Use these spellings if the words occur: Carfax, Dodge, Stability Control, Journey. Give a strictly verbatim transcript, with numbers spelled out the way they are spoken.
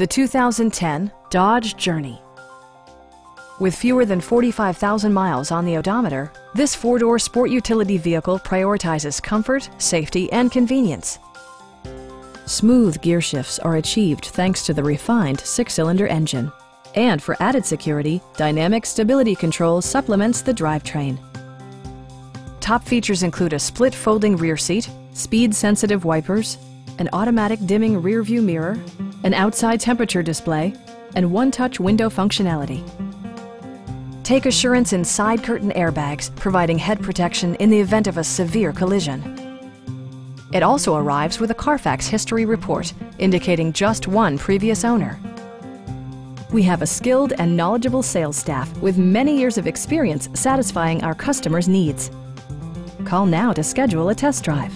The two thousand ten Dodge Journey. With fewer than forty-five thousand miles on the odometer, this four-door sport utility vehicle prioritizes comfort, safety, and convenience. Smooth gear shifts are achieved thanks to the refined six-cylinder engine. And for added security, dynamic stability control supplements the drivetrain. Top features include a split folding rear seat, speed-sensitive wipers, an automatic dimming rearview mirror, an outside temperature display, and one-touch window functionality. Take assurance in side curtain airbags, providing head protection in the event of a severe collision. It also arrives with a Carfax history report, indicating just one previous owner. We have a skilled and knowledgeable sales staff with many years of experience satisfying our customers' needs. Call now to schedule a test drive.